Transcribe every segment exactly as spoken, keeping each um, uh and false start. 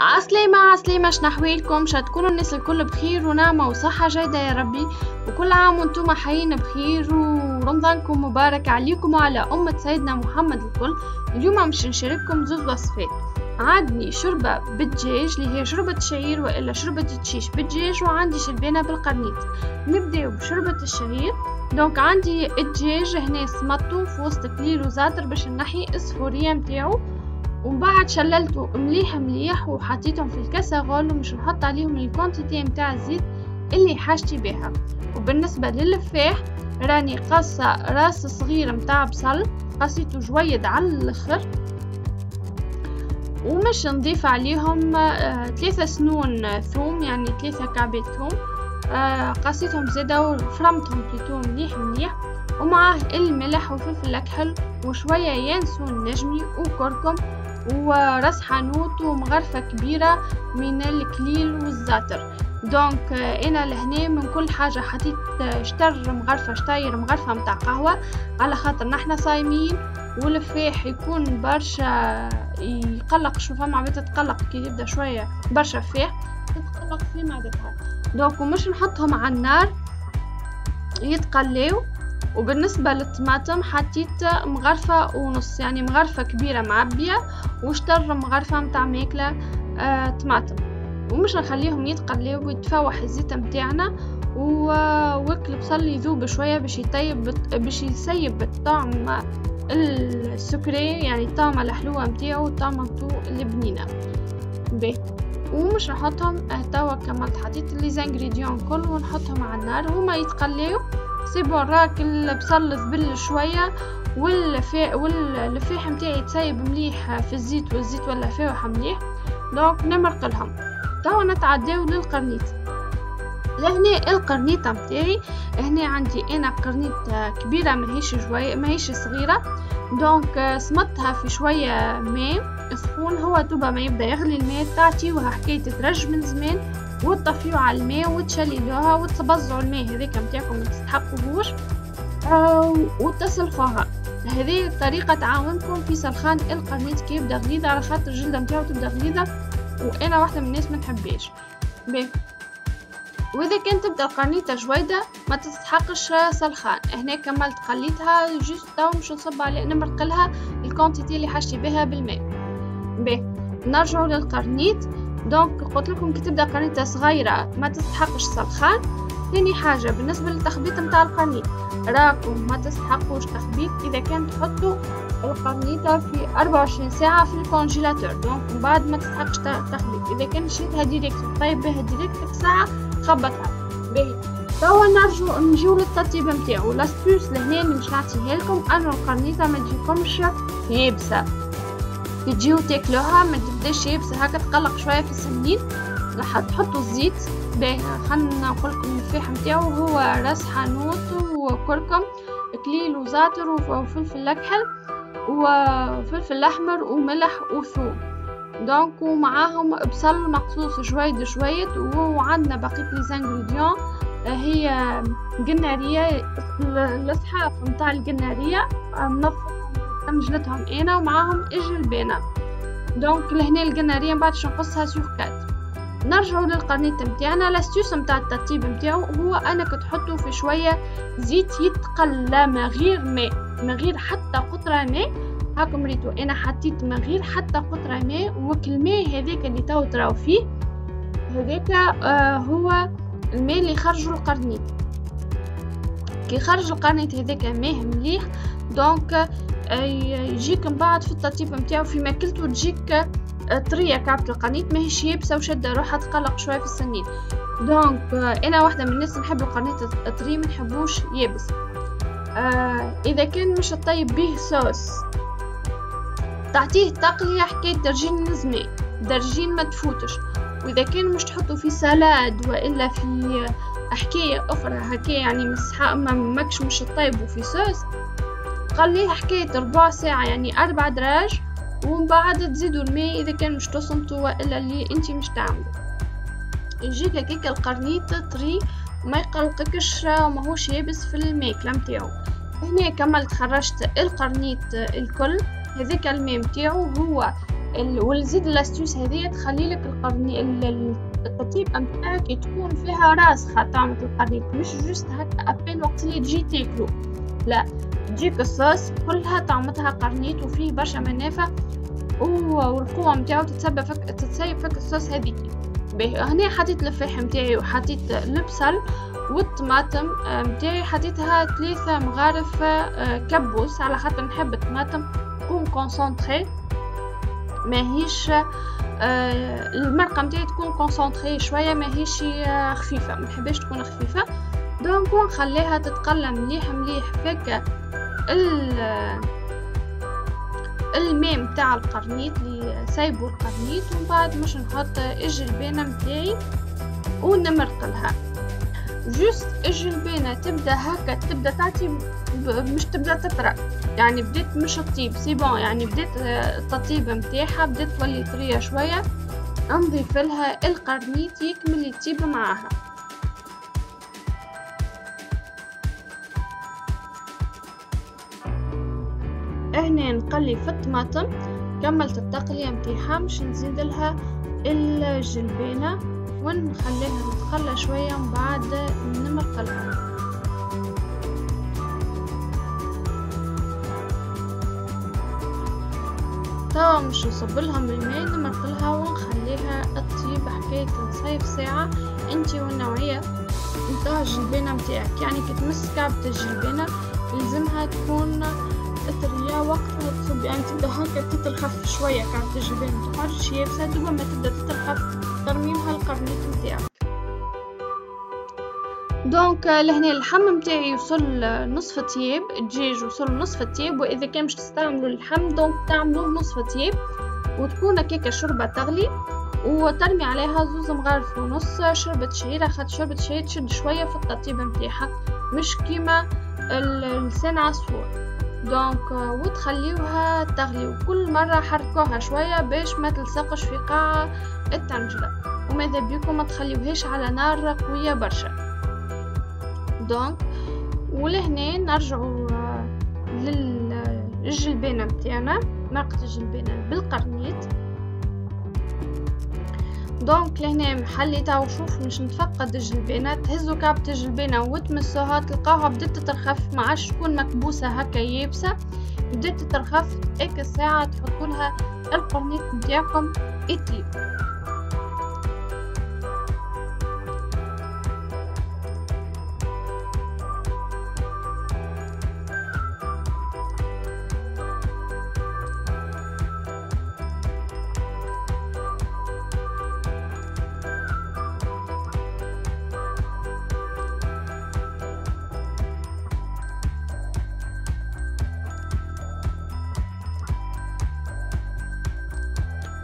عسلامة عسلامة. شنحوالكم؟ شتكونوا الناس الكل بخير ونعمة وصحة جيدة يا ربي، وكل عام وانتم حيين بخير ورمضانكم مبارك عليكم وعلى أمة سيدنا محمد الكل. اليوم مش نشارككم زوز وصفات، عندي شوربة بالدجاج اللي هي شوربة شعير وإلا شوربة تشيش بالدجاج، وعندي شلبانة بالقرنيط. نبداو بشوربة الشعير. دونك عندي الدجاج هنا سمطو في وسط كليل وزعتر باش نحي الصفورية متاعو، ومن بعد شللته مليح مليح وحطيتهم في الكاسرول، ومش نحط عليهم الكونتيتي متاع الزيت اللي حاجتي بها. وبالنسبه للفاح راني قاصه راس صغير متاع بصل، قصيته جويد على الاخر، ومش نضيف عليهم ثلاثة سنون ثوم، يعني ثلاثة كعبات ثوم قصيتهم زاده وفرمتهم بليتو مليح مليح، ومعاه الملح وفلفل اكحل وشويه ينسون نجمي وكركم وراس حانوت ومغرفة كبيرة من الكليل والزعتر. دونك انا لهنا من كل حاجة حطيت شتر مغرفة شطاير مغرفة متاع قهوة، على خاطر نحنا صايمين والفاح يكون برشا يقلق. شوفها معبتها تقلق كي يبدا شوية برشا فاح تتقلق في معدتها. دونك ومش نحطهم على النار يتقلاو. وبالنسبة للطماطم حطيت مغرفة ونص، يعني مغرفة كبيرة معبية وشتر مغرفة متاع ماكلة آه طماطم، ومش نخليهم يتقلاو ويتفوح الزيت متاعنا، ووكل بصل يذوب شوية باش يطيب باش يسيب الطعم السكري، يعني الطعمة الحلوة متاعو والطعمة متو البنينة به. ومش نحطهم توا كما حطيت لي زانغريديون كل ونحطهم على النار وهما يتقلاو. سيبوا راك البصل ذبل شويه واللفاح واللفاح نتاعي تسيب مليح في الزيت، والزيت واللفاح مليح. دونك نمرقلهم. توا نتعداو للقرنيط. لهنا القرنيطه نتاعي هنا عندي انا قرنيطه كبيره ماهيش شويه ماهيش صغيره. دونك سمطتها في شويه ماء سخون، هو دوبا ما يبدا يغلي الماء تعطيوها حكايه ترج من زمان، وتطفيو على الماء وتشللوها وتبزعوا الماء هذاك نتاعكم ما تستحقوهوش وتسلخوها. هذه الطريقه تعاونكم في سلخان القرنيط كي يبدا غليظ، على خاطر الجلده نتاعو تبدا غليظه وانا واحده من الناس ما نحبهاش. واذا كانت تبدا القرنيطه جويده ما تستحقش سلخان. هنا كملت قليتها جوست تو باش نصب عليها نمرقلها الكونتيتي اللي حاجتي بها بالماء. باهي نرجعوا للقرنيط. دونك قلت لكم كي تبدا قرنيطه صغيره ما تستحقش سلخان. ثاني حاجه بالنسبه للتخبيط نتاع القرنيط، راكم ما تستحقوش تخبيط اذا كان تحطوا القرنيطه في أربعة وعشرين ساعه في الكونجيلاتور. دونك من بعد ما تستحقش تخبيط. اذا كان شريتها ديريكت طيب بها ديريكت في ساعه خبطها. باهي توا نرجعو نجيو للتطيب نتاعو. لاستوس لهنا اللي باش نعطيها لكم انو القرنيطه ما تجيكمش يابسه، تجيو تاكلوها ما تبداش يابسه هكا تقلق شويه في السمنين. تحطوا الزيت. باهي خلينا نقول لكم الفاح نتاعو هو راس حانوت وكركم كليل وزعتر وفلفل اكحل وفلفل احمر وملح وثوم. دونك ومعاهم بصل مقصوص جويد جويد. وعندنا بقيه لي زانغريديون هي قناريه الصحاف نتاع القناريه منفخ مجلتهم انا، ومعاهم الجلبانه. دونك لهنا القناريه من بعد باش نقصها سوغ كات. نرجعوا للقرنيط نتاعنا. لاستيوس نتاع الترتيب نتاعو هو انك تحطوا في شويه زيت يتقلى من غير ماء، من غير حتى قطره ماء. هاكم ريتو انا حطيت من غير حتى قطره ماء، وكالماء هذاك اللي تو تراو فيه هذاك آه هو الماء اللي خرجوا القرنيط. كي خرج القرنيط هذاك ماء مليح. دونك يجيك من بعد في التطيب نتاعو في ماكلتو تجيك طريه كعبه القرنيط ماهيش يابسه وشاده روحها تقلق شويه في السنين. دونك انا واحده من الناس نحب القرنيط طري ما نحبوش يابس. آه اذا كان مش طيب به صوص تعطيه تقليه حكايه درجين لازمه درجين ما تفوتش. واذا كان مش تحطوا في سلاد والا في حكايه اخرى هكا، يعني مسحه ماكش مش طيب وفي صوص، خليه حكايه ربع ساعه يعني اربع دراج، ومن بعد تزيدوا الماء اذا كان مش تصمتوا والا اللي انت مش تعملوا. يجيك هكاك القرنيط طري ما يقلقكش وماهوش يابس في الماكله نتاعو. هنا كملت خرجت القرنيط الكل. هذاك الماء نتاعو هو والزيد لاستيوس هذه تخليلك القرني القطيبة متاعك تكون فيها راسخة تاع القرني، مش جست هكا ابين وقت اللي تجي تاكلو، لا تجيك الصوص كلها طعمتها قرنيت وفيه برشا منافع والقوة متاعو تتسبب فك تتسيب فك الصوص هذيك. باهي هنا حطيت الفاح متاعي وحطيت البصل والطماطم متاعي، حطيتها ثلاثة مغارف كبوس على خاطر نحب الطماطم تكون كونسونطري، ماهيش المرقة متاعي تكون كونسونطري شوية، ماهيش خفيفة، منحبش تكون خفيفة، دونك ونخليها تتقلى مليح مليح فك الماء متاع القرنيط اللي سايبو القرنيط، ومن بعد باش نحط الجلبانة متاعي ونمرقلها. جست الجلبانة تبدا هكا تبدا تعطي مش تبدا تطرى، يعني بدات مش تطيب سي بون، يعني بدات التطيب متاعها بدات تولي طريه شويه، نضيف لها القرنيط يكمل يطيب معاها. هنا نقلي في الطماطم، كملت التقليه متاعها، باش نزيد لها الجلبانه ونخليها تتقلى شويه من بعد نمرقلها. توا مش نصبلهم الماء، نمرقلها ونخليها تطيب حكايه نصايف ساعه انتي والنوعيه نتاع الجلبانه متاعك، يعني كي تمس كعبه الجلبانه يلزمها تكون تطريها وقتها تصب، يعني تبدا هكا تتلخف شويه كعبه الجلبانه متخرجش يابسه، دوبا ما تبدا تتلخف ترميمها القرنيط متاعك. دونك لهنا اللحم متاعي يوصل نصف طياب، الدجاج يوصل نصف طياب، واذا كان مش تستعملوا اللحم دونك تعملوه نصف طياب، وتكون هكاك شوربه تغلي وترمي عليها زوز مغارف ونص شوربه شعير، خاطر شوربه شعير تشد شويه في التطيب متاعها مش كيما لسان عصفور، دونك وتخليوها تغلي، وكل مره حركوها شويه باش ما تلصقش في قاع الطنجره، وماذا بيكم ما تخليوهاش على نار قويه برشا. دونك ولهنا نرجعوا للجلبانه متاعنا، مرقه الجلبانه بالقرنيط. دونك لهنا حليتها وشوف مش نتفقد الجلبانه، تهزوا كعبه الجلبانه وتمسوها تلقاوها بدات تترخف، ما عادش تكون مكبوسه هكا يابسه، بدات تترخف، هيك ساعه تحطوا لها القرنيط نتاعكم يطيب.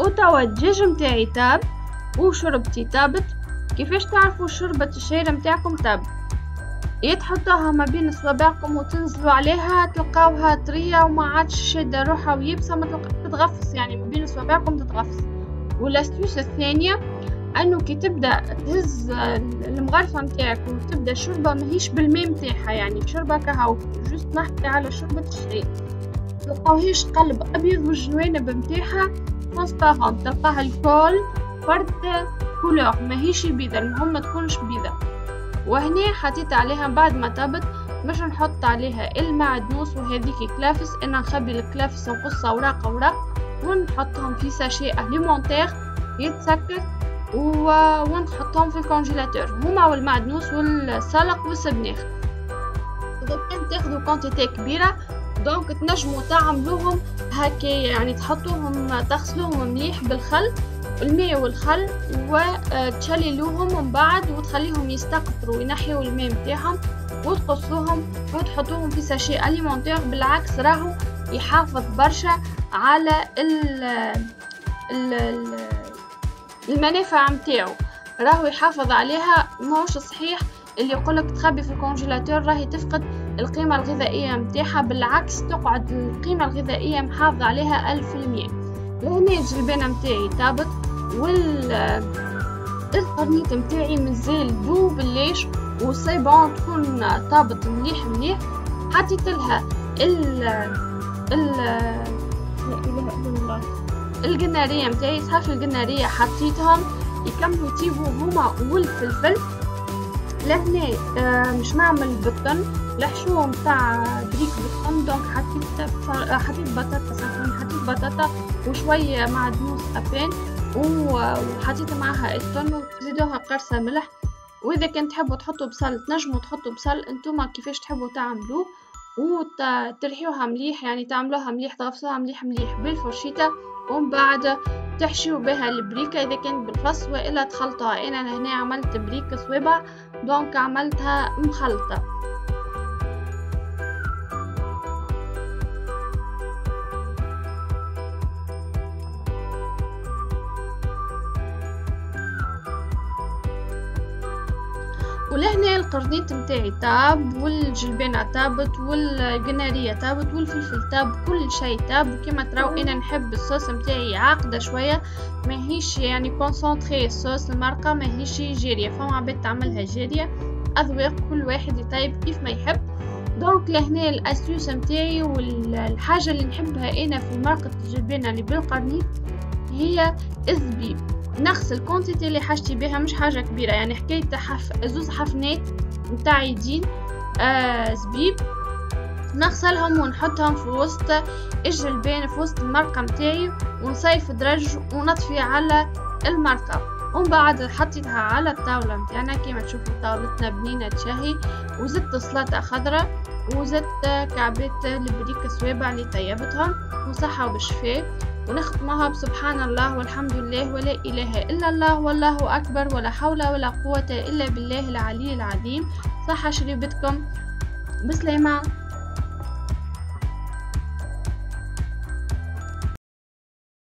وتوا الدجاج متاعي طاب وشربتي طابت. كيفاش تعرفوا شوربه الشعير متاعكم طابت؟ يا تحطوها ما بين صوابعكم وتنزلوا عليها تلقاوها طريه وما عادش شاده روحها ويبسه، ما تتغفص، يعني ما بين صوابعكم تتغفص. والاستيوس الثانيه انه كي تبدا تهز المغرفه متاعك وتبدا الشوربه ماهيش بالماء متاعها، يعني شوربه كهو جوست نحكي على شوربه الشعير، تلقاوهاش قلب ابيض والجوانب متاعها ترانسبارون، تلقاها الكل فرد كولور، ماهيش بيضة، المهم ما تكونش بيضة. وهنا حطيت عليها بعد ما طابت باش نحط عليها المعدنوس وهذيك كلافس، انا نخبي الكلافس ونقص اوراق اوراق ونحطهم في ساشي اليمونتير يتسكر ونحطهم في الكونجيلاتور، هما والمعدنوس والسلق والسبناخ. اذا كان تاخذوا كونتيتي كبيره دونك تنجموا تعملوهم هكا، يعني تحطوهم تغسلوهم مليح بالخل الماء والخل وتشللوهم من بعد وتخليهم يستقطروا وينحيوا الماء متاعهم وتقصوهم وتحطوهم في ساشي اليمونتير، بالعكس راهو يحافظ برشا على ال ال ال المنافع متاعو، راهو يحافظ عليها. ماهوش صحيح اللي يقولك تخبي في الكونجيلاتور راهي تفقد القيمة الغذائية متاعها، بالعكس تقعد القيمة الغذائية محافظة عليها ألف في المية. لهنا الجلبانة متاعي طابت والقرنيط متاعي مازال دوب الليش وصيبون تكون طابت مليح مليح. حطيت لها ال ال القناريه متاعي، صحاف القناريه حطيتهم يكملوا يطيبوا هما والفلفل. لهنا آه مش نعمل بطن لحشوه متاع دريك بطن، دونك حطيت حطيت بطاطا صافون، حطيت بطاطا وشويه معدنوس ابان، وحطيت معها التون وزيدوها قرصه ملح. واذا كان تحبوا تحطوا بصل تنجموا تحطوا بصل انتوما كيفاش تحبوا تعملوه، وترحيوها مليح يعني تعملوها مليح تغفصوها مليح مليح بالفرشيطه، ومن بعد تحشيو بها البريكه اذا كانت بالفص والا تخلطها. انا هنا عملت بريكه صوابع دونك عملتها مخلطه. ولهنا القرنيط متاعي طاب، والجلبانه طابت، والقناريه طابت، والفلفل طاب، كل شيء طاب. وكما تراو انا نحب الصوص متاعي عاقده شويه، ماهيش يعني كونسونطري الصوص المارقه ماهيش جاريه، فما عباد تعملها جاريه، اذواق كل واحد يطيب كيف ما يحب. دونك لهنا الاسيوس متاعي. والحاجه اللي نحبها انا في مارقه الجلبانه اللي بالقرنيط هي الزبيب، نقص الكونتيتي اللي حاجتي بها مش حاجه كبيره، يعني حكايه حف... زوز حفنات نتاع يدين آه زبيب نغسلهم ونحطهم في وسط الجلبان في وسط المرقه متاعي، ونصيف درج ونطفي على المرقه. ومن بعد حطيتها على الطاوله متاعنا كيما تشوفوا طاولتنا بنينه تشهي، وزدت سلطه خضراء، وزدت كعبات البريك صوابع اللي طيبتهم وصحه وبشفاء. ونختمها بسبحان الله والحمد لله ولا إله إلا الله والله أكبر ولا حول ولا قوة إلا بالله العلي العظيم. صحة شربتكم بسلامة.